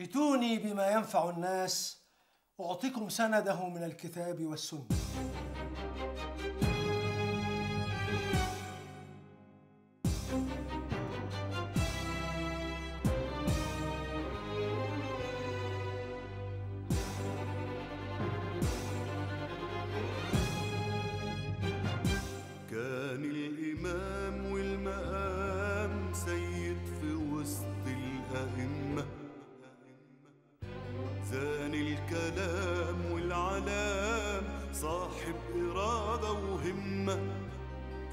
ائتوني بما ينفع الناس أعطيكم سنده من الكتاب والسنة. كان الإمام والمقام سيد في وسط الأئمة، زاني الكلام والعلام، صاحب إرادة وهمة.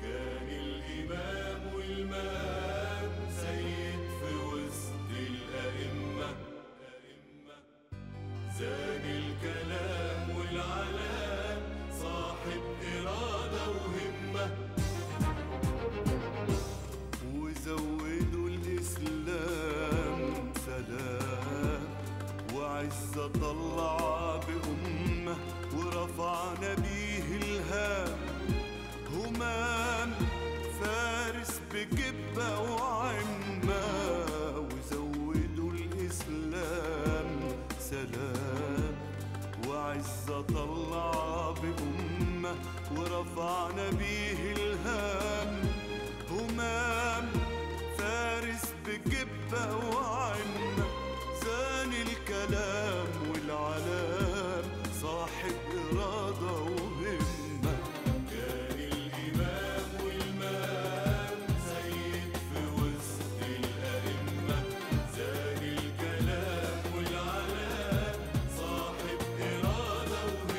كان الإمام والمقام سيد في وسط الأئمة، زاني الكلام والعلام، صاحب إرادة وهمة. وزودوا الإسلام سلام وعزة طلع بأمة، ورفعنا بيه الهام. همام فارس بجبة وعمة، وزودوا الإسلام سلام وعزة طلع بأمة، ورفعنا بيه الهام. همام فارس بجبة وعمة، زاني الكلام والعلام، صاحب إرادة وهمة. كان الإمام والمقام سيد في وسط الأئمة، زاني الكلام والعلام، صاحب إرادة وهمة.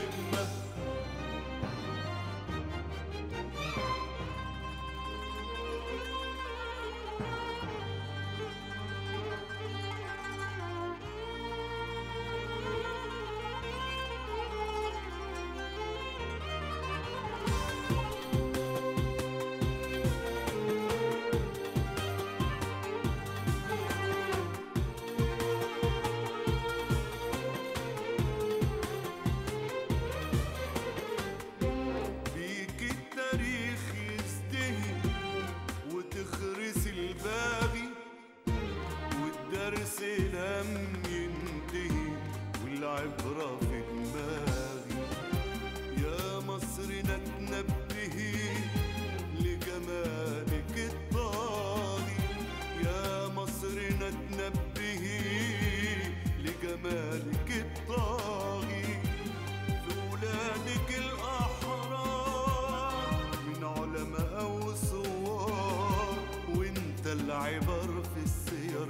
العبر في السير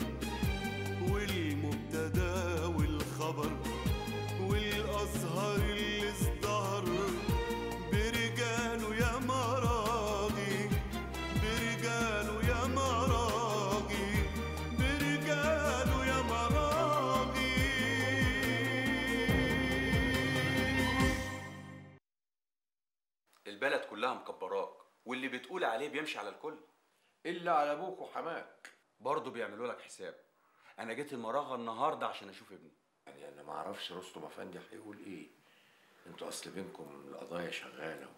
والمبتدا والخبر، والأزهر اللي ازدهر برجاله يا مراغي، برجاله يا مراغي، برجاله يا مراغي. البلد كلها مكبراك، واللي بتقول عليه بيمشي على الكل إلا على أبوك وحماك، برضه بيعملوا لك حساب. أنا جيت المراغة النهارده عشان أشوف ابني. يعني أنا ما أعرفش رستم أفندي هيقول إيه، أنتوا أصل بينكم القضايا شغالة.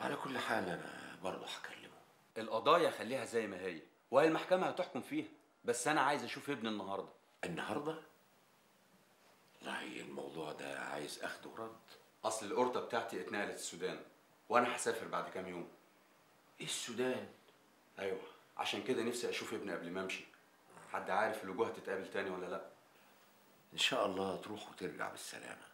وعلى كل حال أنا برضه هكلمه. القضايا خليها زي ما هي، وهي المحكمة هتحكم فيها، بس أنا عايز أشوف ابني النهارده. النهارده؟ لا، الموضوع ده عايز أخد ورد. أصل القرطة بتاعتي اتنقلت السودان، وأنا هسافر بعد كام يوم. إيه السودان؟ ايوه، عشان كده نفسي اشوف ابني قبل ما امشي. حد عارف الوجوه هتتقابل تاني ولا لا؟ ان شاء الله تروح وترجع بالسلامه،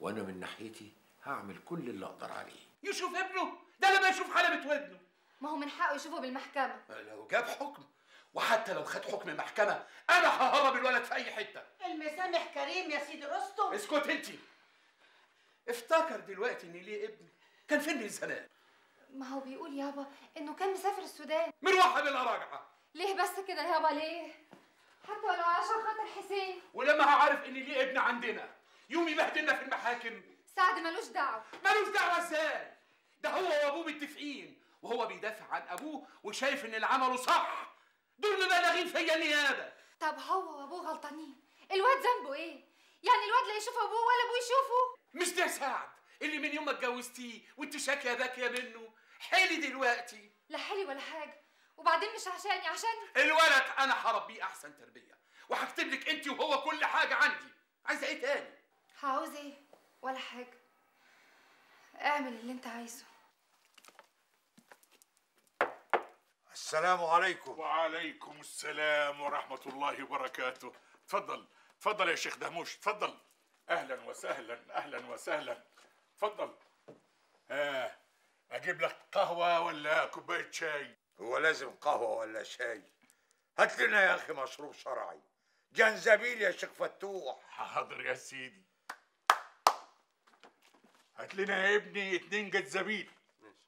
وانا من ناحيتي هعمل كل اللي اقدر عليه. يشوف ابنه؟ ده لما يشوف حلبة ودنه. ما هو من حقه يشوفه بالمحكمه. لو جاب حكم، وحتى لو خد حكم المحكمه، انا ههرب الولد في اي حته. المسامح كريم يا سيدي رستم. اسكت انتي. افتكر دلوقتي ان ليه ابن كان فين من زمان. ما هو بيقول يابا انه كان مسافر السودان السودان مروحة للمراجعة. ليه بس كده يابا؟ ليه؟ حتى ولو عشان خاطر حسين، ولما هعرف ان ليه ابن عندنا يوم يبهدلنا في المحاكم. سعد ملوش دعوة. ملوش دعوة ازاي؟ ده هو وابوه متفقين، وهو بيدافع عن ابوه وشايف ان اللي عمله صح. دول مبالغين فيا النيابة. طب هو وابوه غلطانين، الواد ذنبه ايه؟ يعني الواد لا يشوف ابوه ولا ابوه يشوفه؟ مش ده سعد اللي من يوم ما اتجوزتيه وانت شاكيه باكيه منه؟ حلي دلوقتي. لا حلي ولا حاجه، وبعدين مش عشاني، عشان الولد انا هربيه احسن تربيه، وهكتب لك انت وهو كل حاجه عندي. عايزه ايه تاني؟ هعوز ايه ولا حاجه، اعمل اللي انت عايزه. السلام عليكم. وعليكم السلام ورحمه الله وبركاته. اتفضل اتفضل يا شيخ دهموش، اتفضل. اهلا وسهلا، اهلا وسهلا، اتفضل. اجيب لك قهوه ولا كوبايه شاي؟ هو لازم قهوه ولا شاي؟ هات لنا يا اخي مشروب شرعي، جنزبيل يا شيخ فتوح. حاضر يا سيدي. هات لنا يا ابني 2 جنزبيل. ماشي.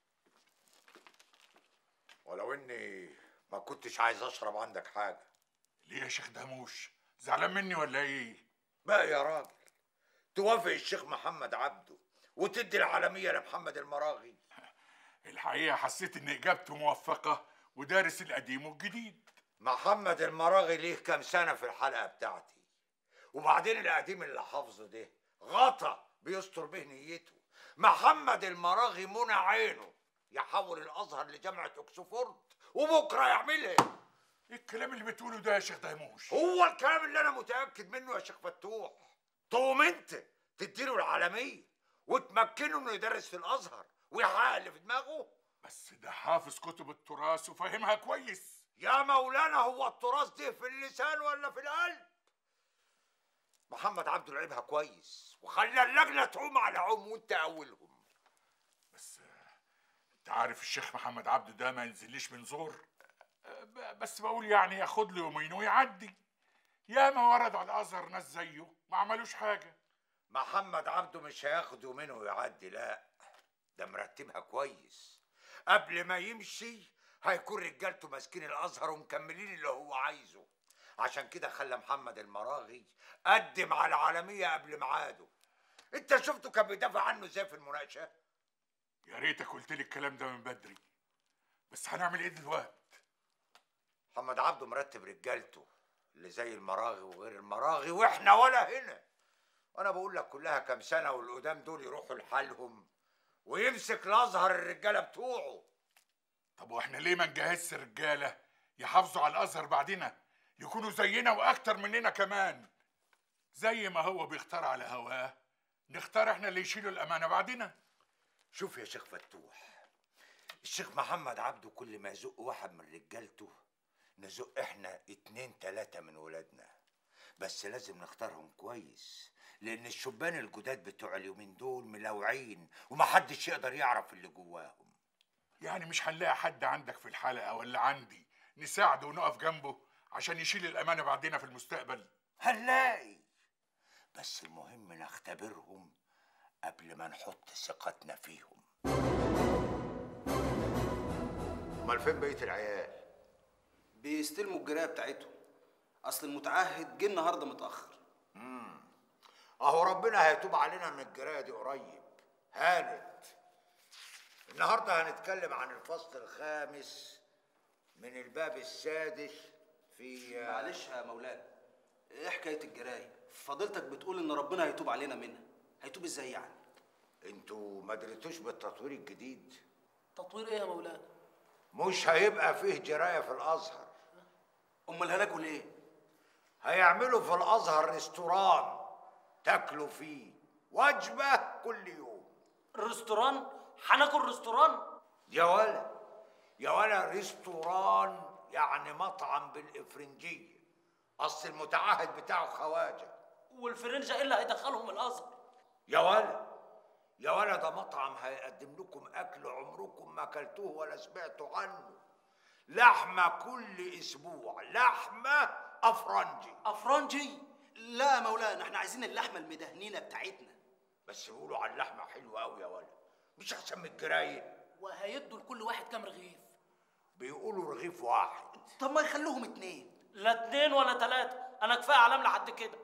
ولو اني ما كنتش عايز اشرب عندك حاجه. ليه يا شيخ دهموش؟ زعلان مني ولا ايه؟ بقى يا راجل توافق الشيخ محمد عبده وتدي العالميه لمحمد المراغي. الحقيقه حسيت ان اجابته موفقه ودارس القديم والجديد. محمد المراغي ليه كام سنه في الحلقه بتاعتي، وبعدين القديم اللي حافظه ده غطى بيستر به نيته. محمد المراغي منى عينه يحول الازهر لجامعه اكسفورد وبكره يعملها. ايه الكلام اللي بتقوله ده يا شيخ دهموش؟ هو الكلام اللي انا متاكد منه يا شيخ فتوح. تقوم انت تديله العالميه وتمكنه انه يدرس في الازهر ويحقق اللي في دماغه. بس ده حافظ كتب التراث وفاهمها كويس. يا مولانا هو التراث ده في اللسان ولا في القلب؟ محمد عبده لعبها كويس وخلى اللجنه تعوم على عوم وانت اولهم. بس انت عارف الشيخ محمد عبده ده ما ينزليش من زور، بس بقول يعني ياخد له يومين ويعدي. ياما ورد على الازهر ناس زيه ما عملوش حاجه. محمد عبده مش هياخد يومين ويعدي، لا ده مرتبها كويس. قبل ما يمشي هيكون رجالته ماسكين الازهر ومكملين اللي هو عايزه. عشان كده خلى محمد المراغي قدم على العالميه قبل ميعاده. انت شفته كان بيدافع عنه ازاي في المناقشه؟ يا ريتك قلت لي الكلام ده من بدري. بس هنعمل ايه دلوقتي؟ محمد عبده مرتب رجالته اللي زي المراغي وغير المراغي، واحنا ولا هنا. وانا بقول لك كلها كام سنه والقدام دول يروحوا لحالهم ويمسك الازهر الرجاله بتوعه. طب واحنا ليه ما نجهزش رجاله يحافظوا على الازهر بعدنا، يكونوا زينا واكتر مننا كمان؟ زي ما هو بيختار على هواه نختار احنا اللي يشيلوا الامانه بعدنا. شوف يا شيخ فتوح، الشيخ محمد عبده كل ما يزق واحد من رجالته نزق احنا 2 3 من ولادنا. بس لازم نختارهم كويس، لأن الشبان الجداد بتوع اليومين دول ملوعين ومحدش يقدر يعرف اللي جواهم. يعني مش هنلاقي حد عندك في الحلقة ولا عندي نساعده ونقف جنبه عشان يشيل الأمانة بعدنا في المستقبل؟ هنلاقي، بس المهم نختبرهم قبل ما نحط ثقتنا فيهم. أمال فين بقية العيال؟ بيستلموا الجراية بتاعتهم، أصل المتعهد جه النهارده متأخر. اهو ربنا هيتوب علينا من الجرايه دي قريب. هانت النهارده هنتكلم عن الفصل الخامس من الباب السادس في معلش يا مولانا، ايه حكايه الجرايه؟ فضيلتك بتقول ان ربنا هيتوب علينا منها، هيتوب ازاي يعني؟ انتوا ما دريتوش بالتطوير الجديد؟ تطوير ايه يا مولانا؟ مش هيبقى فيه جرايه في الازهر. امال هناكل ايه؟ هيعملوا في الازهر ريستوران تاكلوا فيه وجبه كل يوم. ريستوران؟ هناكل ريستوران؟ يا ولا ريستوران يعني مطعم بالافرنجيه، اصل المتعهد بتاعه خواجه. والفرنجه ايه اللي هيدخلهم الازهر؟ يا ولا ده مطعم هيقدم لكم اكل عمركم ما اكلتوه ولا سمعتوا عنه. لحمه كل اسبوع، لحمه افرنجي. افرنجي؟ لا يا مولانا، احنا عايزين اللحمه المدهنينه بتاعتنا. بس بيقولوا على اللحمه حلوه قوي يا ولد، مش احسن من الجرايه؟ وهيدوا لكل واحد كام رغيف؟ بيقولوا رغيف واحد. طب ما يخلوهم اتنين. لا اتنين ولا تلاتة، أنا كفاية علام لحد كده.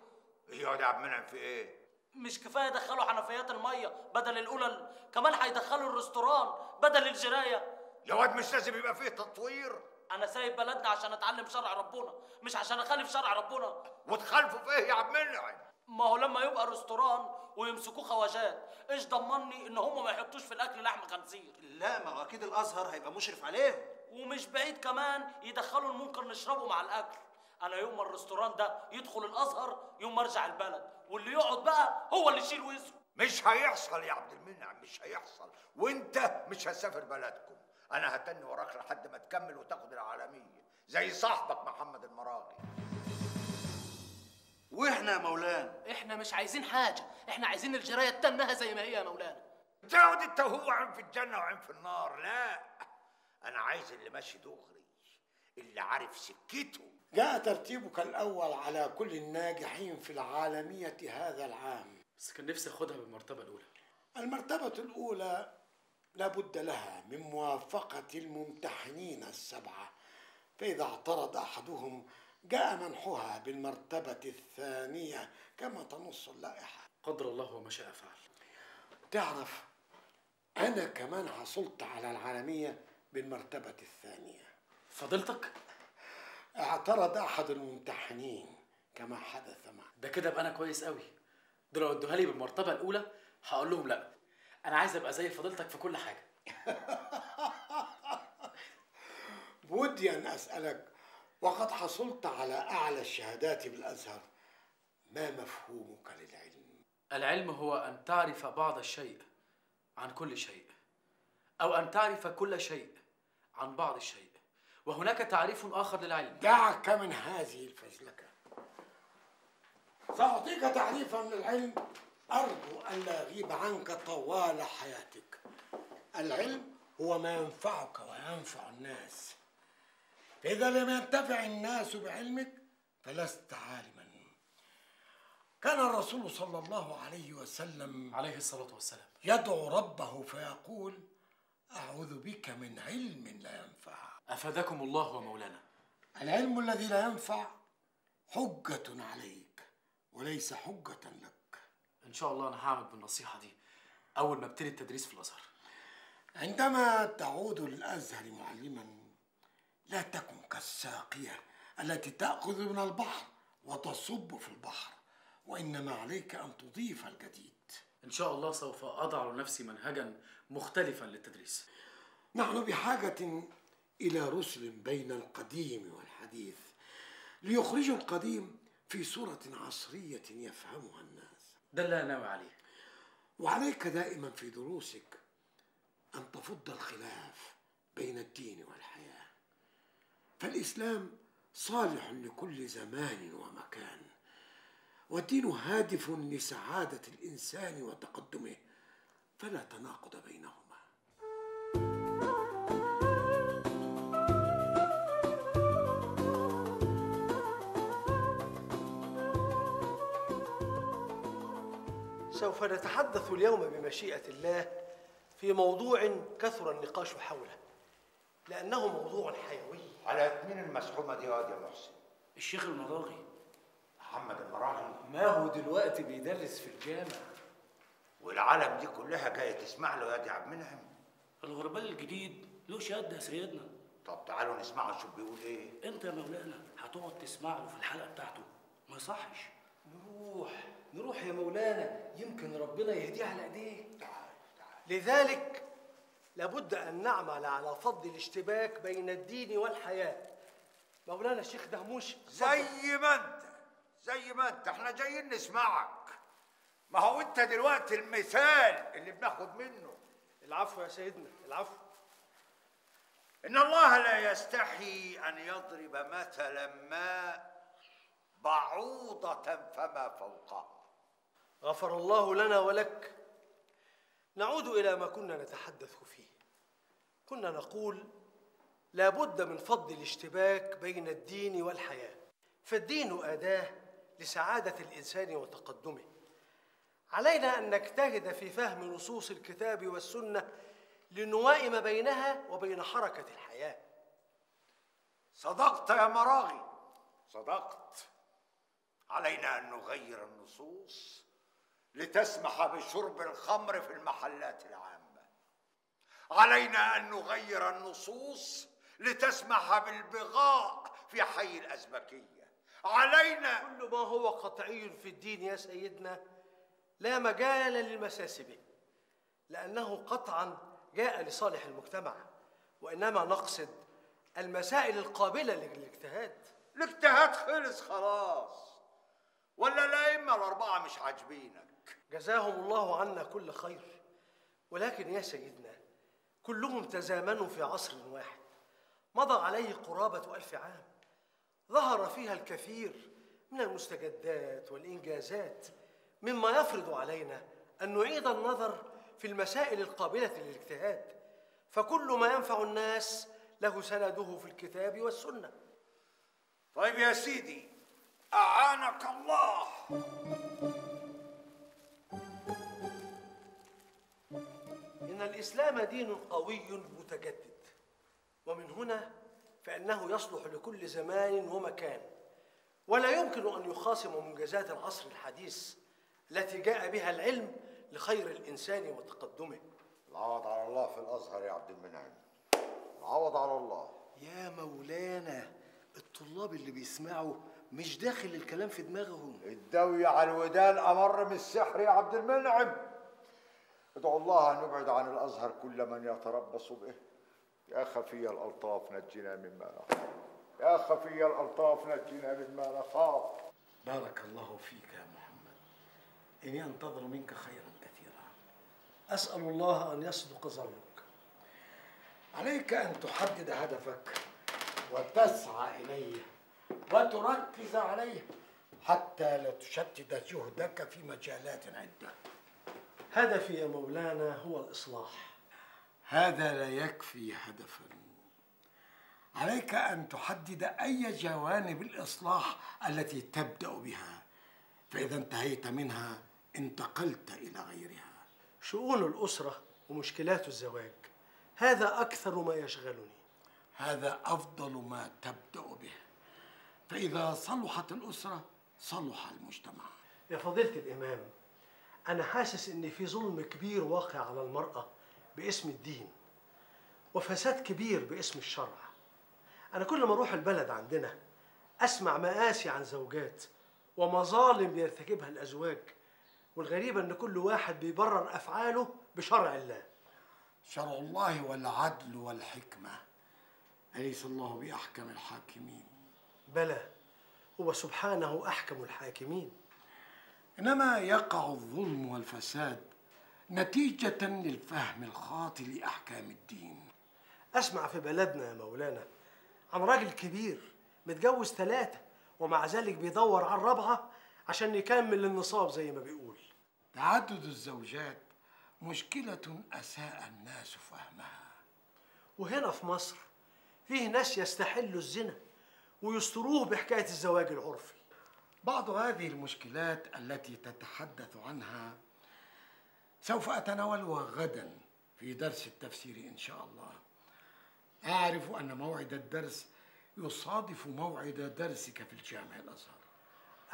يقعد يا عم منعم في إيه؟ مش كفاية يدخلوا حنفيات المية بدل القلل، كمان هيدخلوا الريستوران بدل الجراية. يا واد مش لازم يبقى فيه تطوير؟ أنا سايب بلدنا عشان أتعلم شرع ربنا، مش عشان أخالف شرع ربنا. وتخالفوا في إيه يا عم منعم؟ ما هو لما يبقى ريستوران ويمسكوه خواجات، إيش ضمني إن هم ما يحطوش في الأكل لحم خنزير؟ لا ما هو أكيد الأزهر هيبقى مشرف عليهم. ومش بعيد كمان يدخلوا المنكر نشربه مع الأكل. أنا يوم ما الريستوران ده يدخل الأزهر يوم ما أرجع البلد، واللي يقعد بقى هو اللي يشيل وزره. مش هيحصل يا عبد المنعم، مش هيحصل، وأنت مش هتسافر بلدكم. أنا هتني وراك لحد ما تكمل وتاخد العالمية زي صاحبك محمد المراغي. واحنا يا مولانا احنا مش عايزين حاجه، احنا عايزين الجرايه تتنها زي ما هي يا مولانا. تقعد انت وهو عين في الجنه وعين في النار. لا انا عايز اللي ماشي دغري، اللي عارف سكته. جاء ترتيبك الاول على كل الناجحين في العالميه هذا العام، بس كان نفسي اخدها بالمرتبه الاولى. المرتبه الاولى لابد لها من موافقه الممتحنين السبعه، فاذا اعترض احدهم جاء منحها بالمرتبة الثانية كما تنص اللائحة. قدر الله وما شاء فعل. تعرف أنا كمان حصلت على العالمية بالمرتبة الثانية. فضيلتك؟ اعترض أحد الممتحنين كما حدث معي. ده كده أبقى أنا كويس قوي. ده لو ادوها لي بالمرتبة الأولى هقول لهم لأ، أنا عايز أبقى زي فضيلتك في كل حاجة. بودي أن أسألك، وقد حصلت على أعلى الشهادات بالأزهر، ما مفهومك للعلم؟ العلم هو أن تعرف بعض الشيء عن كل شيء، أو أن تعرف كل شيء عن بعض الشيء، وهناك تعريف آخر للعلم. دعك من هذه الفزلكة، سأعطيك تعريفا للعلم أرجو أن لا يغيب عنك طوال حياتك. العلم هو ما ينفعك وينفع الناس، إذا لم ينتفع الناس بعلمك فلست عالما. كان الرسول صلى الله عليه وسلم عليه الصلاة والسلام يدعو ربه فيقول: أعوذ بك من علم لا ينفع. أفادكم الله ومولانا. العلم الذي لا ينفع حجة عليك وليس حجة لك. إن شاء الله أنا هعمل بالنصيحة دي أول ما ابتدي التدريس في الأزهر. عندما تعود للأزهر معلما لا تكن كالساقية التي تأخذ من البحر وتصب في البحر، وإنما عليك أن تضيف الجديد. إن شاء الله سوف أضع لنفسي منهجا مختلفا للتدريس. نحن بحاجة إلى رسل بين القديم والحديث ليخرجوا القديم في صورة عصرية يفهمها الناس. ده اللي أنا ناوي عليه. وعليك دائما في دروسك أن تفض الخلاف بين الدين والحياة، فالإسلام صالح لكل زمان ومكان، والدين هادف لسعادة الإنسان وتقدمه، فلا تناقض بينهما. سوف نتحدث اليوم بمشيئة الله في موضوع كثر النقاش حوله، لأنه موضوع حيوي. على مين المسحومة دي يا محسن؟ الشيخ المراغي. محمد المراغي؟ ما هو دلوقتي بيدرس في الجامع، والعالم دي كلها جاية تسمع له. يا عبد المنعم الغربال الجديد له شهادة يا سيدنا. طب تعالوا نسمعه شو بيقول ايه. انت يا مولانا هتقعد تسمع له في الحلقة بتاعته؟ ما يصحش. نروح يا مولانا، يمكن ربنا يهديه على ايديه. تعال. لذلك لابد أن نعمل على فضل الاشتباك بين الدين والحياة. مولانا الشيخ دهموش، زي ما أنت احنا جايين نسمعك. ما هو أنت دلوقتي المثال اللي بناخد منه. العفو يا سيدنا، العفو. إن الله لا يستحي أن يضرب مثلا ما بعوضة فما فوقها. غفر الله لنا ولك. نعود إلى ما كنا نتحدث فيه. كنا نقول لابد من فضل الاشتباك بين الدين والحياة، فالدين أداة لسعادة الإنسان وتقدمه. علينا أن نجتهد في فهم نصوص الكتاب والسنة لنوائم بينها وبين حركة الحياة. صدقت يا مراغي، صدقت. علينا أن نغير النصوص لتسمح بشرب الخمر في المحلات العامة. علينا أن نغير النصوص لتسمح بالبغاء في حي الأزبكية. علينا كل ما هو قطعي في الدين يا سيدنا لا مجال للمساس به، لأنه قطعا جاء لصالح المجتمع، وإنما نقصد المسائل القابلة للاجتهاد. الاجتهاد خلص خلاص، ولا الأئمة الأربعة مش عاجبينك؟ جزاهم الله عنا كل خير، ولكن يا سيدنا كلهم تزامنوا في عصر واحد مضى عليه قرابة 1000 عام، ظهر فيها الكثير من المستجدات والإنجازات، مما يفرض علينا أن نعيد النظر في المسائل القابلة للاجتهاد. فكل ما ينفع الناس له سنده في الكتاب والسنة. طيب يا سيدي، أعانك الله. إن الإسلام دين قوي متجدد، ومن هنا فإنه يصلح لكل زمان ومكان، ولا يمكن أن يخاصم منجزات العصر الحديث التي جاء بها العلم لخير الإنسان وتقدمه. العوض على الله في الأزهر يا عبد المنعم، العوض على الله. يا مولانا، الطلاب اللي بيسمعوا مش داخل الكلام في دماغهم. الدوي على الودان أمر من السحر يا عبد المنعم. ادعوا الله أن يبعد عن الأزهر كل من يتربص به. يا خفي الألطاف نجنا مما نخاف، يا خفي الألطاف نجنا مما نخاف. بارك الله فيك يا محمد، إني أنتظر منك خيرا كثيرا. أسأل الله أن يصدق ظنك. عليك أن تحدد هدفك وتسعى إليه وتركز عليه حتى لا تشتت جهدك في مجالات عدة. هدفي يا مولانا هو الإصلاح. هذا لا يكفي هدفا، عليك أن تحدد أي جوانب الإصلاح التي تبدأ بها، فإذا انتهيت منها انتقلت إلى غيرها. شؤون الأسرة ومشكلات الزواج هذا أكثر ما يشغلني. هذا أفضل ما تبدأ به، فإذا صلحت الأسرة صلح المجتمع. يا فضيلة الإمام، أنا حاسس إن في ظلم كبير واقع على المرأة باسم الدين، وفساد كبير باسم الشرع. أنا كل ما أروح البلد عندنا أسمع مآسي عن زوجات ومظالم بيرتكبها الأزواج، والغريب أن كل واحد بيبرر أفعاله بشرع الله. شرع الله والعدل والحكمة، أليس الله بأحكم الحاكمين؟ بلى، هو سبحانه أحكم الحاكمين. إنما يقع الظلم والفساد نتيجة للفهم الخاطئ لأحكام الدين. أسمع في بلدنا يا مولانا عن راجل كبير متجوز 3، ومع ذلك بيدور على الرابعة عشان يكمل النصاب زي ما بيقول. تعدد الزوجات مشكلة أساء الناس فهمها. وهنا في مصر فيه ناس يستحلوا الزنا ويستروه بحكاية الزواج العرفي. بعض هذه المشكلات التي تتحدث عنها سوف أتناولها غدا في درس التفسير إن شاء الله. أعرف أن موعد الدرس يصادف موعد درسك في الجامع الأزهر.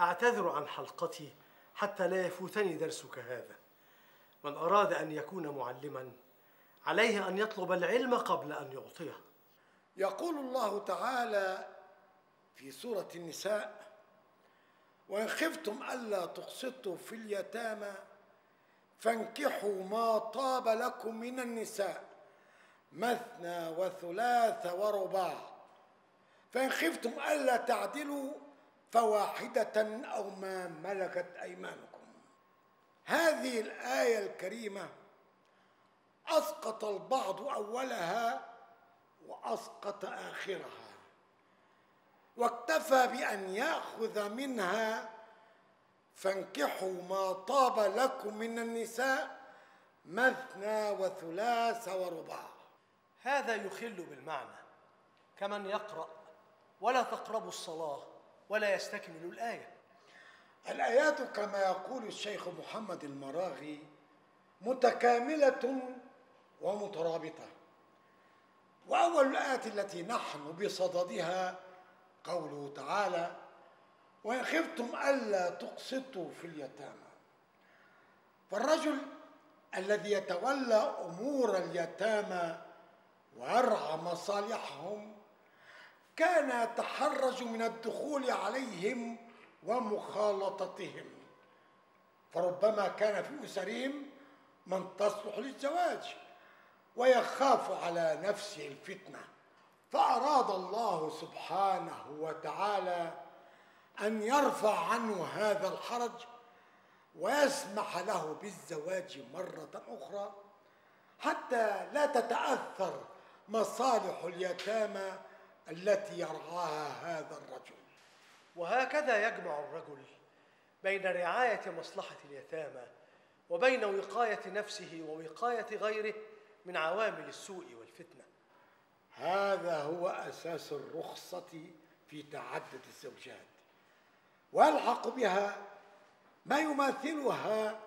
أعتذر عن حلقتي حتى لا يفوتني درسك هذا. من أراد أن يكون معلما عليه أن يطلب العلم قبل أن يعطيه. يقول الله تعالى في سورة النساء: وإن خفتم ألا تقسطوا في اليتامى فانكحوا ما طاب لكم من النساء مثنى وثلاث ورباع، فإن خفتم ألا تعدلوا فواحدة أو ما ملكت أيمانكم. هذه الآية الكريمة أسقط البعض أولها وأسقط آخرها، واكتفى بأن يأخذ منها فانكحوا ما طاب لكم من النساء مثنى وثلاث ورباع. هذا يخل بالمعنى، كمن يقرأ ولا تقربوا الصلاة ولا يستكمل الآية. الآيات كما يقول الشيخ محمد المراغي متكاملة ومترابطة، وأول الآيات التي نحن بصددها قوله تعالى: وإن خفتم ألا تقسطوا في اليتامى. فالرجل الذي يتولى أمور اليتامى ويرعى مصالحهم كان يتحرج من الدخول عليهم ومخالطتهم، فربما كان في أسرهم من تصلح للزواج ويخاف على نفسه الفتنة. فأراد الله سبحانه وتعالى أن يرفع عنه هذا الحرج ويسمح له بالزواج مرة أخرى حتى لا تتأثر مصالح اليتامى التي يرعاها هذا الرجل. وهكذا يجمع الرجل بين رعاية مصلحة اليتامى وبين وقاية نفسه ووقاية غيره من عوامل السوء والفتنة. هذا هو أساس الرخصة في تعدد الزوجات، ويلحق بها ما يماثلها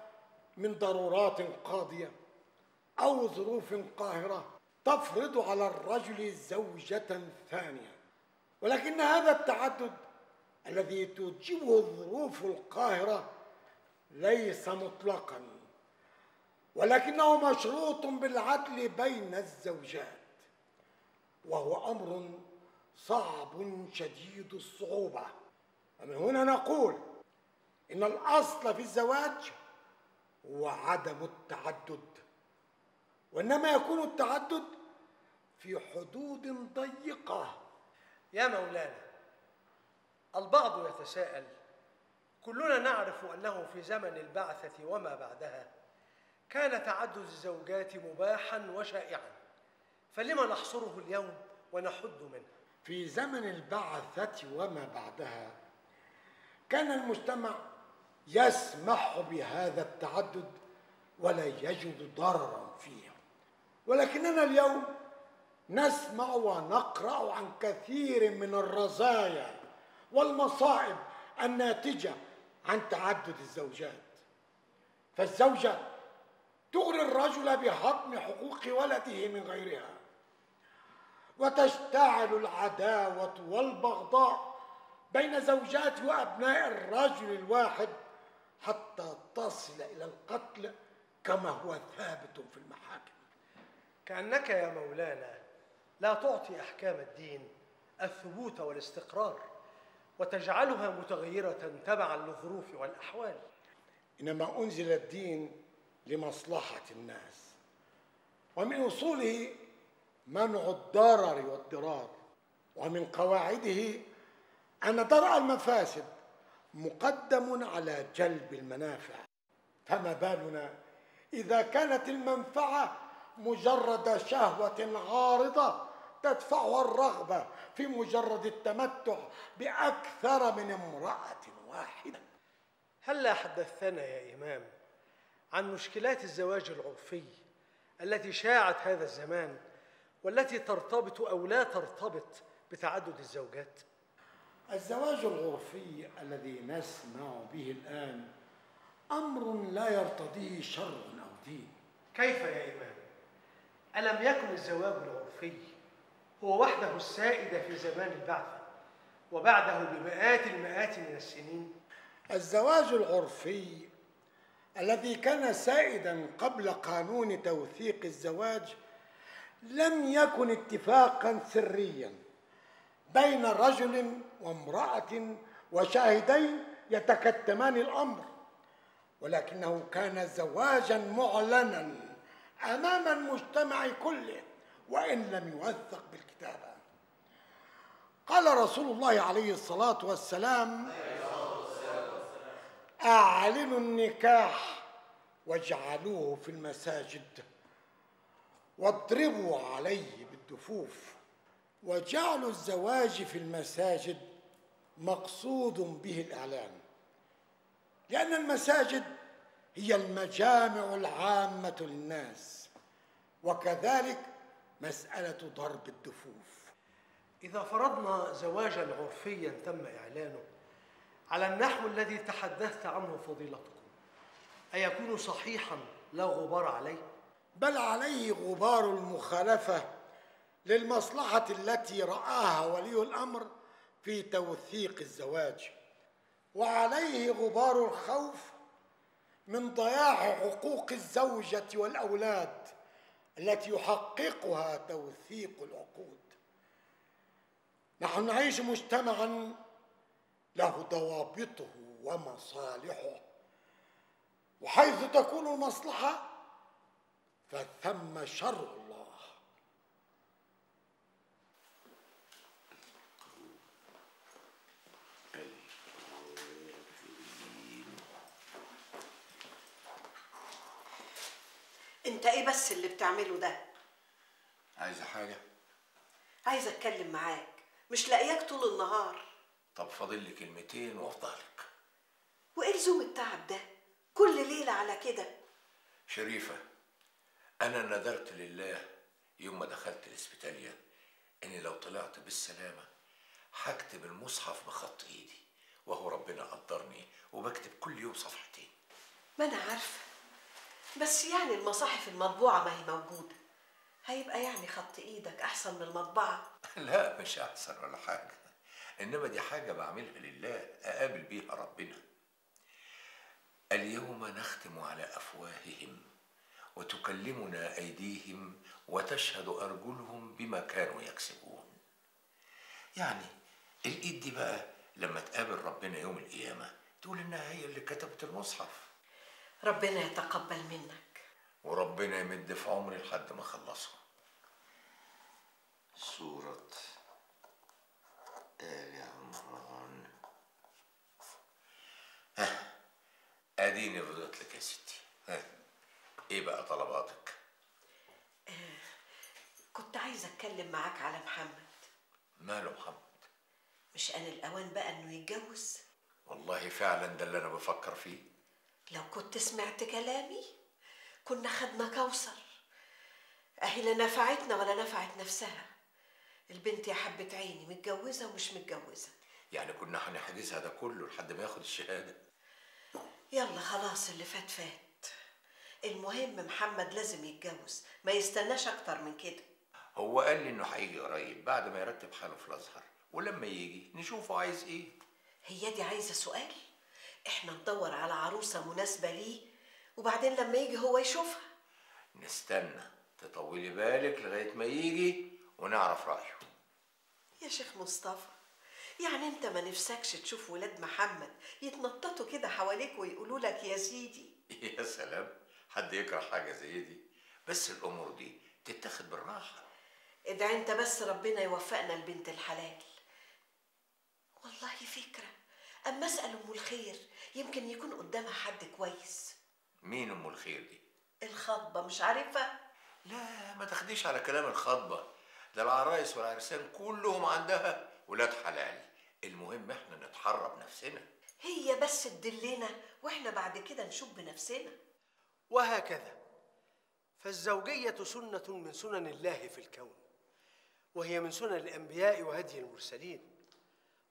من ضرورات قاضية أو ظروف قاهرة تفرض على الرجل زوجة ثانية، ولكن هذا التعدد الذي توجبه الظروف القاهرة ليس مطلقا، ولكنه مشروط بالعدل بين الزوجات، وهو أمر صعب شديد الصعوبة. ومن هنا نقول إن الأصل في الزواج هو عدم التعدد، وإنما يكون التعدد في حدود ضيقة. يا مولانا، البعض يتساءل، كلنا نعرف أنه في زمن البعثة وما بعدها كان تعدد الزوجات مباحاً وشائعاً، فلما نحصره اليوم ونحد منه؟ في زمن البعثة وما بعدها كان المجتمع يسمح بهذا التعدد ولا يجد ضرراً فيه، ولكننا اليوم نسمع ونقرأ عن كثير من الرزايا والمصائب الناتجة عن تعدد الزوجات. فالزوجة تغري الرجل بهضم حقوق ولده من غيرها، وتشتعل العداوة والبغضاء بين زوجات وأبناء الرجل الواحد حتى تصل إلى القتل كما هو ثابت في المحاكم. كأنك يا مولانا لا تعطي أحكام الدين الثبوت والاستقرار وتجعلها متغيرة تبعاً للظروف والأحوال. إنما أنزل الدين لمصلحة الناس، ومن أصوله منع الضرر والضرار، ومن قواعده أن درء المفاسد مقدم على جلب المنافع، فما بالنا إذا كانت المنفعة مجرد شهوة عارضة تدفعها الرغبة في مجرد التمتع بأكثر من امرأة واحدة. هلا حدثتنا يا إمام عن مشكلات الزواج العرفي التي شاعت هذا الزمان والتي ترتبط أو لا ترتبط بتعدد الزوجات؟ الزواج العرفي الذي نسمع به الآن أمر لا يرتضيه شرع أو دين. كيف يا إمام؟ ألم يكن الزواج العرفي هو وحده السائدة في زمان البعثة وبعده بمئات المئات من السنين؟ الزواج العرفي الذي كان سائداً قبل قانون توثيق الزواج لم يكن اتفاقاً سرياً بين رجل وامرأة وشاهدين يتكتمان الأمر، ولكنه كان زواجاً معلناً أمام المجتمع كله وإن لم يوثق بالكتابة. قال رسول الله عليه الصلاة والسلام: أعلنوا النكاح واجعلوه في المساجد واضربوا عليه بالدفوف. وجعل الزواج في المساجد مقصود به الإعلان، لأن المساجد هي المجامع العامة للناس، وكذلك مسألة ضرب الدفوف. إذا فرضنا زواجاً عرفياً تم إعلانه على النحو الذي تحدثت عنه فضيلتكم، أيكون صحيحاً لا غبار عليه؟ بل عليه غبار المخالفة للمصلحة التي رآها ولي الأمر في توثيق الزواج، وعليه غبار الخوف من ضياع حقوق الزوجة والأولاد التي يحققها توثيق العقود. نحن نعيش مجتمعاً له ضوابطه ومصالحه، وحيث تكون المصلحة فثم شرع الله. انت ايه بس اللي بتعمله ده؟ عايزة حاجة؟ عايزة اتكلم معاك، مش لاقياك طول النهار. طب فاضل لي كلمتين وافضلك. وايه لزوم التعب ده؟ كل ليلة على كده. شريفة، أنا نذرت لله يوم ما دخلت الإسبيتالية إني لو طلعت بالسلامة هكتب المصحف بخط إيدي، وهو ربنا قدرني وبكتب كل يوم صفحتين. ما أنا عارفة، بس يعني المصاحف المطبوعة ما هي موجودة، هيبقى يعني خط إيدك أحسن من المطبعة؟ لا مش أحسن ولا حاجة، إنما دي حاجة بعملها لله أقابل بيها ربنا. اليوم نختم على أفواههم وتكلمنا أيديهم وتشهد أرجلهم بما كانوا يكسبون. يعني الإيد دي بقى لما تقابل ربنا يوم القيامة تقول إنها هي اللي كتبت المصحف. ربنا يتقبل منك، وربنا يمد في عمري لحد ما أخلصه. سورة آل عمران. اديني ردت لك يا ستي. ايه بقى طلباتك؟ كنت عايزه اتكلم معاك على محمد. ماله محمد؟ مش انا الاوان بقى انه يتجوز؟ والله فعلا ده اللي انا بفكر فيه. لو كنت سمعت كلامي كنا خدنا كوثر، اهي لا نفعتنا ولا نفعت نفسها. البنت يا حبه عيني متجوزه ومش متجوزه. يعني كنا هنحجزها ده كله لحد ما ياخد الشهاده؟ يلا خلاص اللي فات فات. المهم محمد لازم يتجوز، ما يستناش اكتر من كده. هو قال لي انه هيجي قريب بعد ما يرتب حاله في الازهر، ولما يجي نشوفه عايز ايه. هي دي عايزه سؤال؟ احنا ندور على عروسه مناسبه ليه وبعدين لما يجي هو يشوفها. نستنى، تطولي بالك لغايه ما يجي ونعرف رايه. يا شيخ مصطفى، يعني انت ما نفسكش تشوف ولاد محمد يتنططوا كده حواليك ويقولوا لك يا سيدي؟ يا سلام، حد يكره حاجه زي دي؟ بس الامور دي تتاخد بالراحه. ادعي انت بس ربنا يوفقنا لبنت الحلال. والله فكره، اما اسال ام الخير يمكن يكون قدامها حد كويس. مين ام الخير دي؟ الخطبه، مش عارفها؟ لا ما تاخديش على كلام الخطبه، ده العرايس والعرسان كلهم عندها ولاد حلال. المهم احنا نتحرى بنفسنا، هي بس تدلنا واحنا بعد كده نشوف بنفسنا. وهكذا فالزوجية سنة من سنن الله في الكون، وهي من سنن الأنبياء وهدي المرسلين،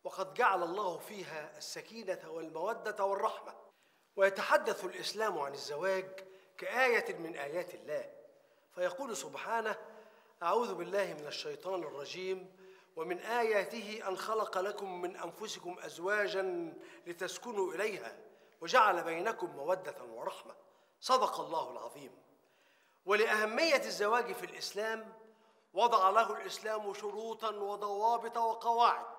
وقد جعل الله فيها السكينة والمودة والرحمة. ويتحدث الإسلام عن الزواج كآية من آيات الله، فيقول سبحانه: أعوذ بالله من الشيطان الرجيم، ومن آياته أن خلق لكم من أنفسكم أزواجاً لتسكنوا إليها وجعل بينكم مودة ورحمة. صدق الله العظيم. ولأهمية الزواج في الإسلام وضع له الإسلام شروطاً وضوابط وقواعد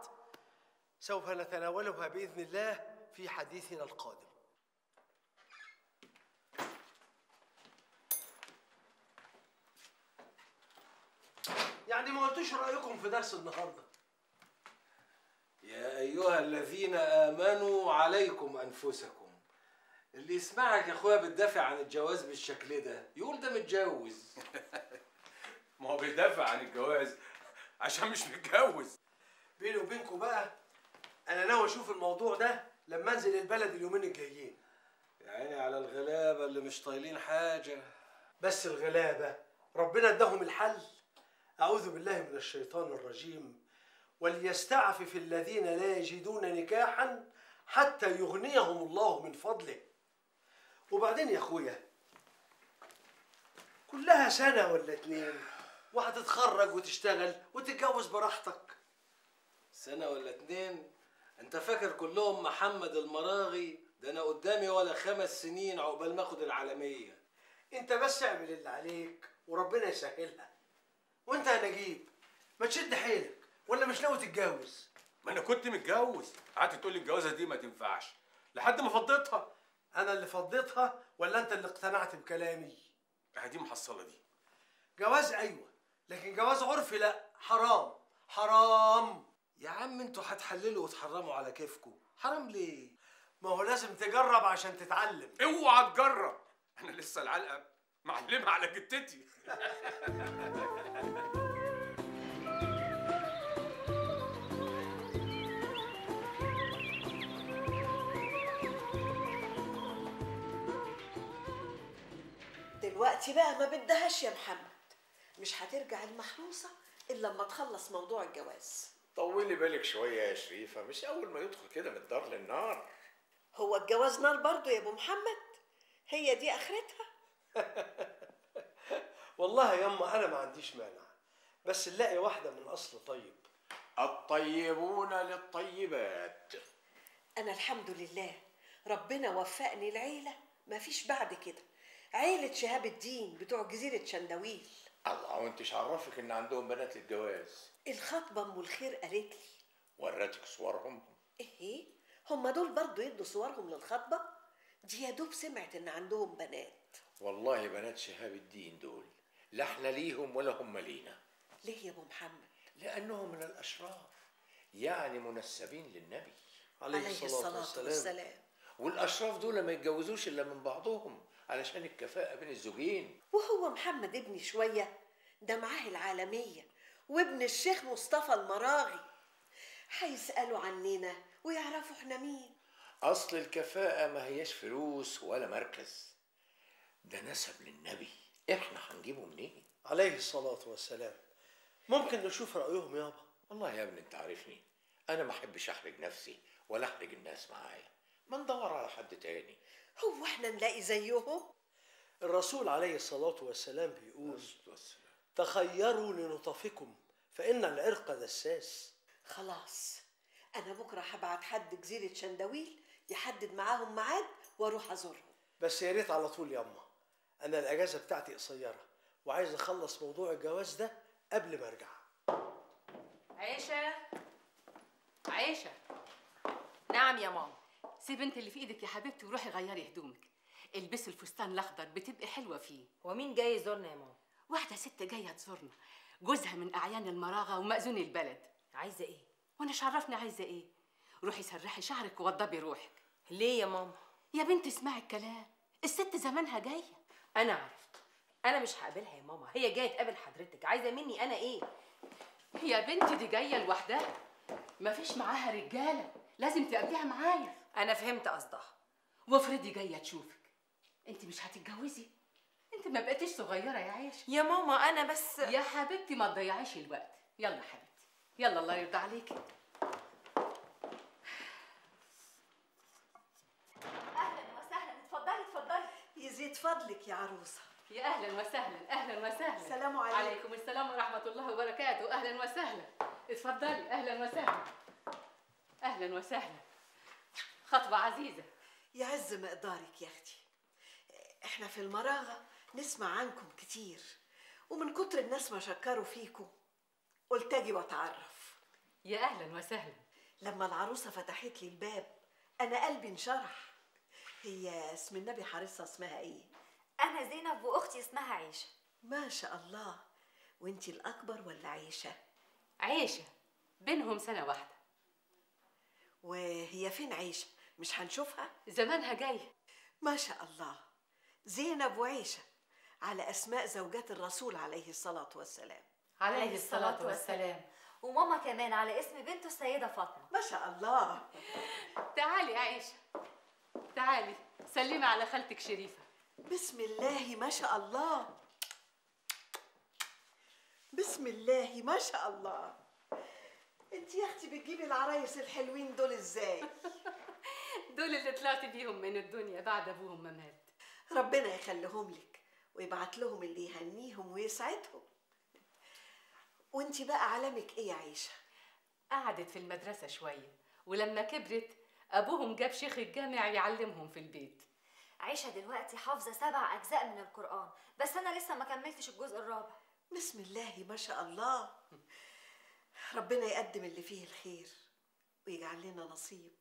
سوف نتناولها بإذن الله في حديثنا القادم. يعني ما قلتوش رأيكم في درس النهارده. يا أيها الذين آمنوا عليكم أنفسكم. اللي يسمعك يا أخويا بتدافع عن الجواز بالشكل ده يقول ده متجوز. ما هو بيدافع عن الجواز عشان مش متجوز. بيني وبينكم بقى أنا ناوي أشوف الموضوع ده لما أنزل البلد اليومين الجايين. يا عيني على الغلابة اللي مش طايلين حاجة. بس الغلابة ربنا إداهم الحل. أعوذ بالله من الشيطان الرجيم، وليستعفف الذين لا يجدون نكاحا حتى يغنيهم الله من فضله. وبعدين يا أخويا كلها سنة ولا اتنين وهتتخرج وتشتغل وتتجوز براحتك. سنة ولا اتنين؟ انت فاكر كلهم محمد المراغي؟ ده انا قدامي ولا 5 سنين عقبال ما اخد العالمية. انت بس اعمل اللي عليك وربنا يسهلها. وانت يا نجيب ما تشد حيلك، ولا مش ناوي تتجوز؟ ما انا كنت متجوز، قعدت تقول لي الجوازة دي ما تنفعش لحد ما فضيتها. انا اللي فضيتها ولا انت اللي اقتنعت بكلامي؟ دي محصلة دي. جواز ايوه، لكن جواز عرفي لا، حرام حرام. يا عم انتوا هتحللوا وتحرموا على كيفكم، حرام ليه؟ ما هو لازم تجرب عشان تتعلم. اوعى تجرب، انا لسه العلقه معلمها على جتتي. دلوقتي بقى ما بدهاش يا محمد، مش هترجع المحروسه الا لما تخلص موضوع الجواز. طولي بالك شويه يا شريفه، مش اول ما يدخل كده من الدار للنار. هو الجواز نار برضه يا ابو محمد؟ هي دي اخرتها؟ والله يما انا ما عنديش مانع، بس نلاقي واحده من اصل طيب. الطيبون للطيبات. انا الحمد لله ربنا وفقني العيله ما فيش بعد كده، عيله شهاب الدين بتوع جزيره شندويل. الله، وانت شعرفك ان عندهم بنات للجواز؟ الخطبه ام الخير قالت لي. ورتك صورهم؟ ايه هم دول برضه يدوا صورهم للخطبه؟ دي يا دوب سمعت ان عندهم بنات. والله بنات شهاب الدين دول لا احنا ليهم ولا هم لينا. ليه يا ابو محمد؟ لانهم من الاشراف، يعني منسبين للنبي عليه الصلاه والسلام. والاشراف دول ما يتجوزوش الا من بعضهم علشان الكفاءه بين الزوجين. وهو محمد ابني شويه ده معاه العالميه، وابن الشيخ مصطفى المراغي، هيسالوا عننا ويعرفوا احنا مين. اصل الكفاءه ما هياش فلوس ولا مركز، ده نسب للنبي، احنا هنجيبه منين؟ عليه الصلاه والسلام. ممكن نشوف رايهم يابا؟ والله يا ابني انت عارفني، انا ما احبش احرج نفسي ولا احرج الناس معايا، ما ندور على حد تاني. هو احنا نلاقي زيهم؟ الرسول عليه الصلاه والسلام بيقول تخيروا لنطفكم فان العرق دساس. خلاص أنا بكرة هبعت حد جزيرة شندويل يحدد معاهم ميعاد وأروح أزورهم. بس يا ريت على طول ياما، أنا الأجازة بتاعتي قصيرة وعايز أخلص موضوع الجواز ده قبل ما أرجع. عيشة عيشة. نعم يا ماما. سيب أنت اللي في إيدك يا حبيبتي وروحي غيري هدومك، البسي الفستان الأخضر بتبقي حلوة فيه. ومين جاي يزورنا يا ماما؟ واحدة ست جاية تزورنا، جوزها من أعيان المراغة ومأذون البلد. عايزة إيه؟ وانا مش عرفني عايزه ايه. روحي سرحي شعرك ووضبي روحك. ليه يا ماما؟ يا بنتي اسمعي الكلام، الست زمانها جايه. انا عرفت، انا مش هقابلها يا ماما، هي جايه تقابل حضرتك. عايزه مني انا ايه يا بنتي؟ دي جايه لوحدها، مفيش معاها رجاله، لازم تقابليها معايا. انا فهمت قصدها. وافرضي جايه تشوفك، انت مش هتتجوزي؟ انت ما بقيتيش صغيره يا عيشه. يا ماما انا بس يا حبيبتي ما تضيعيش الوقت، يلا حبيبتي يلا الله يرضى عليكي. اهلا وسهلا، اتفضلي اتفضلي. يزيد فضلك يا عروسه. يا اهلا وسهلا اهلا وسهلا. السلام عليكم. وعليكم السلام ورحمه الله وبركاته. اهلا وسهلا، اتفضلي. اهلا وسهلا اهلا وسهلا. خطبه عزيزه. يعز مقدارك يا اختي. احنا في المراغه نسمع عنكم كتير، ومن كتر الناس ما شكروا فيكم قلت اجي واتعرف. يا اهلا وسهلا. لما العروسه فتحت لي الباب انا قلبي انشرح. هي اسم النبي حارسها اسمها ايه؟ انا زينب واختي اسمها عيشه. ما شاء الله. وانتي الاكبر ولا عيشه؟ عيشه، بينهم 1 سنة. وهي فين عيشه؟ مش هنشوفها؟ زمانها جايه. ما شاء الله. زينب وعيشه على اسماء زوجات الرسول عليه الصلاه والسلام. عليه الصلاة والسلام. وماما كمان على اسم بنته السيدة فاطمة. ما شاء الله. تعالي يا عيشة تعالي سلمي على خالتك شريفة. بسم الله ما شاء الله. بسم الله ما شاء الله. انت يا اختي بتجيبي العرايس الحلوين دول ازاي؟ دول اللي طلعت بيهم من الدنيا بعد ابوهم ما مات. ربنا يخليهم لك ويبعت لهم اللي يهنيهم ويسعدهم. وانتي بقى علمك ايه يا عيشه؟ قعدت في المدرسه شويه ولما كبرت ابوهم جاب شيخ الجامع يعلمهم في البيت. عيشه دلوقتي حافظه 7 أجزاء من القران، بس انا لسه ما كملتش الجزء الرابع. بسم الله ما شاء الله. ربنا يقدم اللي فيه الخير ويجعل لنا نصيب.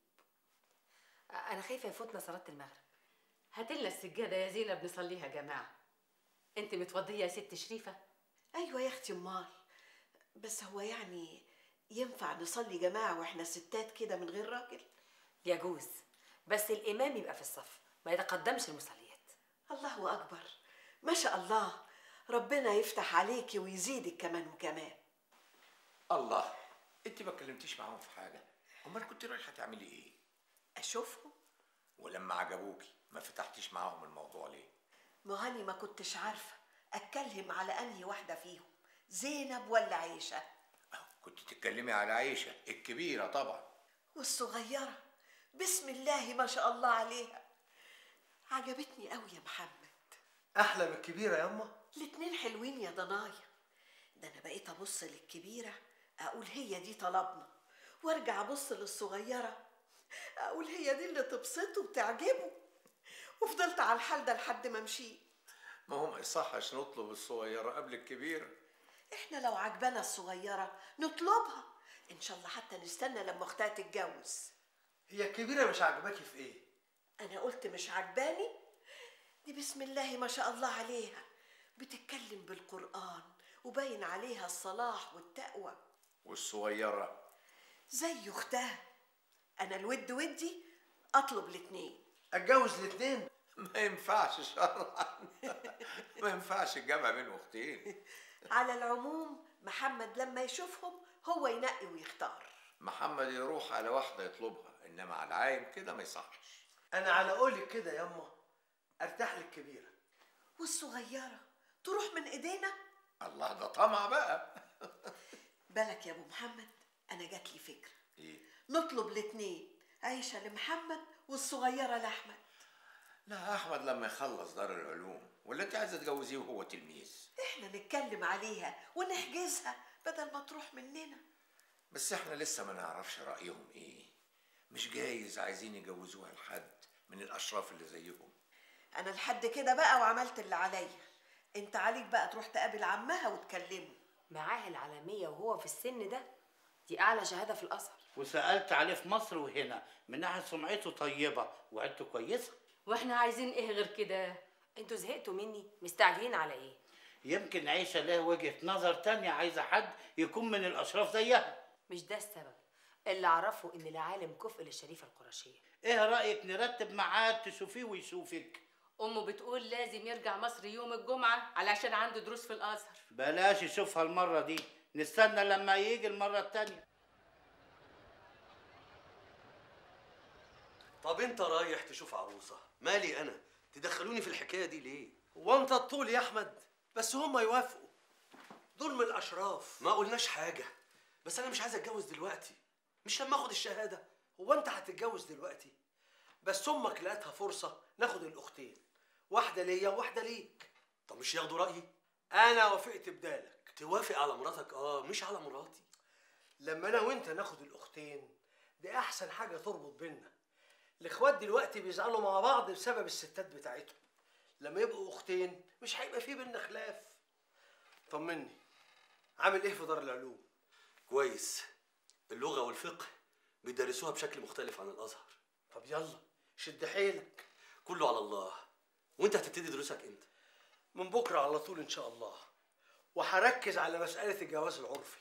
انا خايفه يفوتنا صلاه المغرب. هاتلنا السجاده يا زينب نصليها جماعه. انت متوضيه يا ست شريفه؟ ايوه يا اختي امال. بس هو يعني ينفع نصلي جماعه واحنا ستات كده من غير راجل؟ يجوز، بس الامام يبقى في الصف، ما يتقدمش المصليات. الله اكبر، ما شاء الله، ربنا يفتح عليكي ويزيدك كمان وكمان. الله، انت ما اتكلمتيش معاهم في حاجه، امال كنت رايحه تعملي ايه؟ اشوفهم. ولما عجبوكي ما فتحتيش معاهم الموضوع ليه؟ ما هاني ما كنتش عارفه اتكلم على انهي واحده فيهم، زينب ولا عيشه؟ كنت تتكلمي على عيشه الكبيره طبعا. والصغيره بسم الله ما شاء الله عليها، عجبتني قوي يا محمد. احلى من الكبيره ياما؟ الاتنين حلوين يا ضنايا. ده انا بقيت ابص للكبيره اقول هي دي طلبنا، وارجع ابص للصغيره اقول هي دي اللي تبسطه وتعجبه، وفضلت على الحال ده لحد ما مشيت. ما هم اصح عشان نطلب الصغيره قبل الكبيره. احنا لو عجبنا الصغيره نطلبها ان شاء الله، حتى نستنى لما اختها تتجوز. هي الكبيره مش عاجباكي في ايه؟ انا قلت مش عجباني؟ دي بسم الله ما شاء الله عليها، بتتكلم بالقران وباين عليها الصلاح والتقوى. والصغيره؟ زي اختها. انا الود ودي اطلب الاتنين. اتجوز الاتنين؟ ما ينفعش شرعا. ما ينفعش الجامعة بين اختين. على العموم محمد لما يشوفهم هو ينقي ويختار. محمد يروح على واحده يطلبها، انما على العايم كده ما يصحش. انا على قولك كده ياما ارتاح للكبيره. والصغيره تروح من ايدينا؟ الله، ده طمع بقى. بالك يا ابو محمد، انا جات لي فكره. ايه؟ نطلب الاتنين، عيشه لمحمد والصغيره لاحمد. لا، احمد لما يخلص دار العلوم، ولا انت عايزه تجوزيه وهو تلميذ؟ احنا نتكلم عليها ونحجزها بدل ما تروح مننا. بس احنا لسه ما نعرفش رايهم ايه، مش جايز عايزين يجوزوها لحد من الاشراف اللي زيهم. انا لحد كده بقى وعملت اللي عليا، انت عليك بقى تروح تقابل عمها وتكلمه. معاه العالميه وهو في السن ده، دي اعلى شهاده في الازهر. وسالت عليه في مصر وهنا، من ناحيه سمعته طيبه وعيلته كويسه. واحنا عايزين ايه غير كده؟ انتوا زهقتوا مني؟ مستعجلين على ايه؟ يمكن عيشه لها وجهه نظر تانية، عايزه حد يكون من الاشراف زيها. مش ده السبب، اللي اعرفه ان العالم كفء للشريفه القرشيه. ايه رايك نرتب ميعاد تشوفيه ويشوفك؟ امه بتقول لازم يرجع مصر يوم الجمعه علشان عنده دروس في الازهر. بلاش يشوفها المره دي، نستنى لما يجي المره التانية. طب انت رايح تشوف عروسه، مالي انا؟ تدخلوني في الحكايه دي ليه؟ وانت الطول يا احمد، بس هم يوافقوا، دول من الاشراف. ما قلناش حاجه، بس انا مش عايز اتجوز دلوقتي، مش لما اخد الشهاده. هو انت هتتجوز دلوقتي؟ بس امك لقتها فرصه ناخد الاختين، واحده ليا وواحده ليك. طب مش ياخدوا رايي؟ انا وافقت بدالك. توافق على مراتك؟ اه، مش على مراتي. لما انا وانت ناخد الاختين دي احسن حاجه تربط بينا. الاخوات دلوقتي بيزعلوا مع بعض بسبب الستات بتاعتهم، لما يبقوا اختين مش هيبقى فيه بينا خلاف. طمني، عامل ايه في دار العلوم؟ كويس، اللغه والفقه بيدرسوها بشكل مختلف عن الازهر. طب يلا شد حيلك، كله على الله. وانت هتبتدي دروسك امتى؟ من بكره على طول ان شاء الله، وهركز على مساله الجواز العرفي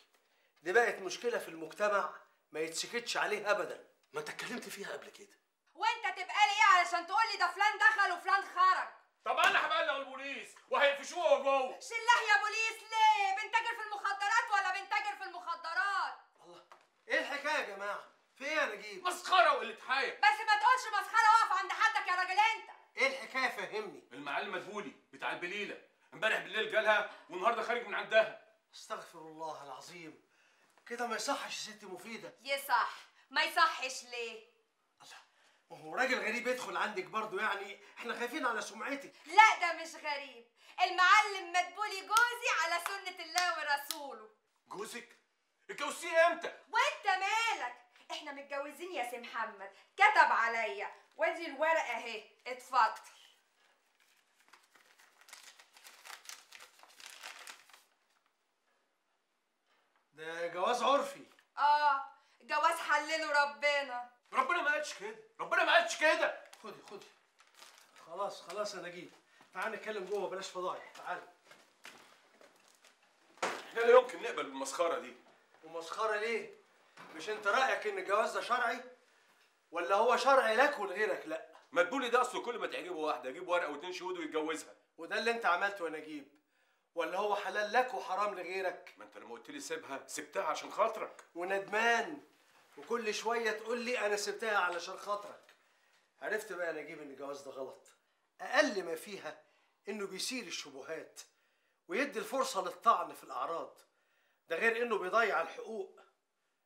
دي، بقت مشكله في المجتمع ما يتسكتش عليها ابدا. ما انت اتكلمت فيها قبل كده. وانت تبقى لي ايه علشان تقول لي ده فلان دخل وفلان خرج؟ طب انا هبلغ البوليس وهيقفشوه جوه. شلاح يا بوليس، ليه؟ بنتاجر في المخدرات ولا بنتاجر في المخدرات؟ الله، ايه الحكايه يا جماعه؟ في ايه يا نجيب؟ مسخره والاتحاد. بس ما تقولش مسخره، واقف عند حدك يا راجل انت. ايه الحكايه فهمني؟ المعلمه الفولي بتاع البليله امبارح بالليل جالها والنهارده خارج من عندها. استغفر الله العظيم، كده ما يصحش يا ست مفيده. يصح، ما يصحش ليه؟ الله، وهو راجل غريب يدخل عندك برضه؟ يعني احنا خايفين على سمعتك. لا ده مش غريب، المعلم مدبولي جوزي على سنة الله ورسوله. جوزك؟ اتجوزتيه امتى؟ وانت مالك؟ احنا متجوزين يا سي محمد، كتب عليا، وادي الورقة اهي، اتفضل. ده جواز عرفي. اه، جواز حلله ربنا. ربنا ما قالش كده، ربنا ما قالش كده. خدي خدي. خلاص خلاص انا جيت. تعالى نتكلم جوه بلاش فضايح، تعالى. احنا لا يمكن نقبل بالمسخرة دي. ومسخرة ليه؟ مش انت رايك ان الجواز ده شرعي؟ ولا هو شرعي لك ولغيرك لا؟ ما تقولي ده اصله كل ما تعجبه واحده اجيب ورقه واتنين شهود ويتجوزها. وده اللي انت عملته يا نجيب. ولا هو حلال لك وحرام لغيرك؟ ما انت لما قلت لي سيبها سبتها عشان خاطرك. وندمان وكل شويه تقول لي انا سبتها علشان خاطرك. عرفت بقى يا نجيب ان الجواز ده غلط. اقل ما فيها انه بيثير الشبهات ويدي الفرصه للطعن في الاعراض. ده غير انه بيضيع الحقوق.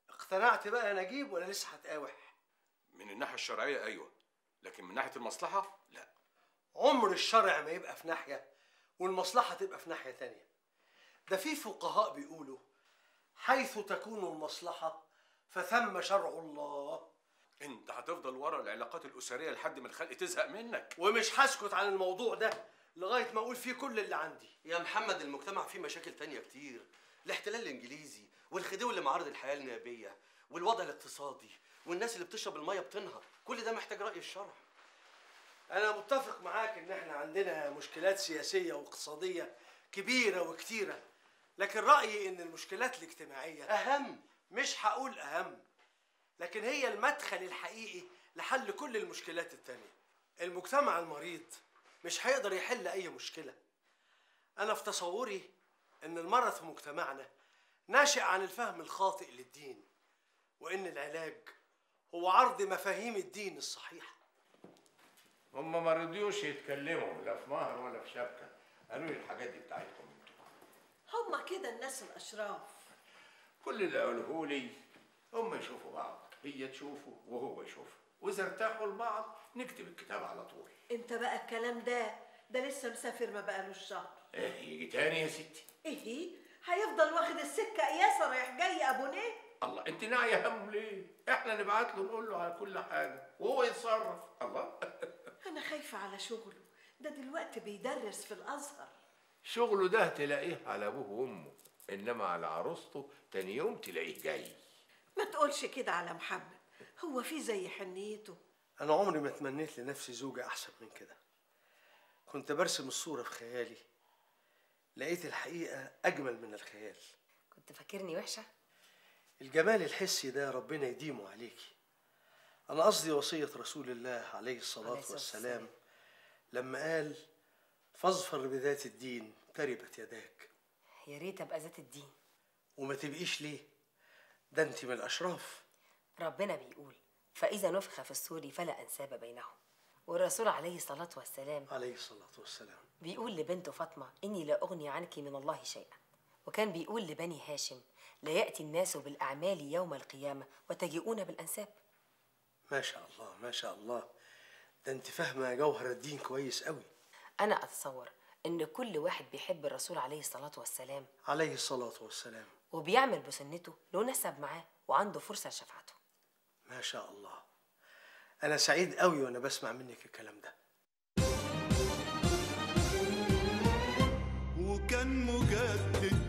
اقتنعت بقى يا نجيب ولا لسه هتقاوح؟ من الناحية الشرعية أيوة، لكن من ناحية المصلحة لا. عمر الشرع ما يبقى في ناحية والمصلحة تبقى في ناحية تانية. ده في فقهاء بيقولوا حيث تكون المصلحة فثم شرع الله. أنت هتفضل ورا العلاقات الأسرية لحد ما الخلق تزهق منك. ومش هسكت عن الموضوع ده لغاية ما أقول فيه كل اللي عندي. يا محمد المجتمع فيه مشاكل تانية كتير، الاحتلال الإنجليزي والخديوي اللي معارض الحياة النيابية والوضع الاقتصادي والناس اللي بتشرب المية بطينها، كل ده محتاج رأي الشرع. أنا متفق معاك إن إحنا عندنا مشكلات سياسية واقتصادية كبيرة وكتيرة، لكن رأيي إن المشكلات الاجتماعية أهم، مش هقول أهم، لكن هي المدخل الحقيقي لحل كل المشكلات التانية. المجتمع المريض مش هيقدر يحل أي مشكلة. أنا في تصوري إن المرض في مجتمعنا ناشئ عن الفهم الخاطئ للدين، وإن العلاج هو عرض مفاهيم الدين الصحيحة. هم ما رضيوش يتكلموا لا في مهر ولا في شبكة، قالوا لي الحاجات دي بتاعتكم انتوا. هم كده الناس الأشراف. كل اللي قالوه لي هم يشوفوا بعض، هي تشوفه وهو يشوفه، وإذا ارتاحوا لبعض نكتب الكتاب على طول. أنت بقى الكلام ده لسه مسافر ما بقالوش شهر. إيه يجي تاني يا ستي؟ إيه؟ هيفضل واخد السكة ياسر رايح جاي أبو نيه. الله، أنت ناعية همه ليه؟ إحنا نبعت له نقول له على كل حاجة وهو يتصرف. الله. أنا خايفة على شغله، ده دلوقتي بيدرس في الأزهر. شغله ده تلاقيه على أبوه وأمه، إنما على عروسته تاني يوم تلاقيه جاي. ما تقولش كده على محمد، هو في زي حنيته. أنا عمري ما تمنيت لنفسي زوجة أحسن من كده. كنت برسم الصورة في خيالي، لقيت الحقيقة أجمل من الخيال. كنت فاكرني وحشة؟ الجمال الحسي ده ربنا يديمه عليكي. أنا قصدي وصية رسول الله عليه الصلاة والسلام لما قال فاظفر بذات الدين تربت يداك. يا ريت أبقى ذات الدين. وما تبقيش ليه؟ ده أنت من الأشراف. ربنا بيقول فإذا نفخ في الصور فلا أنساب بينهم. والرسول عليه الصلاة والسلام بيقول لبنته فاطمة إني لا أغني عنك من الله شيئا، وكان بيقول لبني هاشم لا يأتي الناس بالأعمال يوم القيامة وتجيئون بالأنساب. ما شاء الله ما شاء الله، ده أنت فاهمة جوهر الدين كويس قوي. أنا أتصور إن كل واحد بيحب الرسول عليه الصلاة والسلام وبيعمل بسنته لو نسب معاه وعنده فرصة لشفاعته. ما شاء الله، أنا سعيد قوي وأنا بسمع منك الكلام ده. وكان مجدد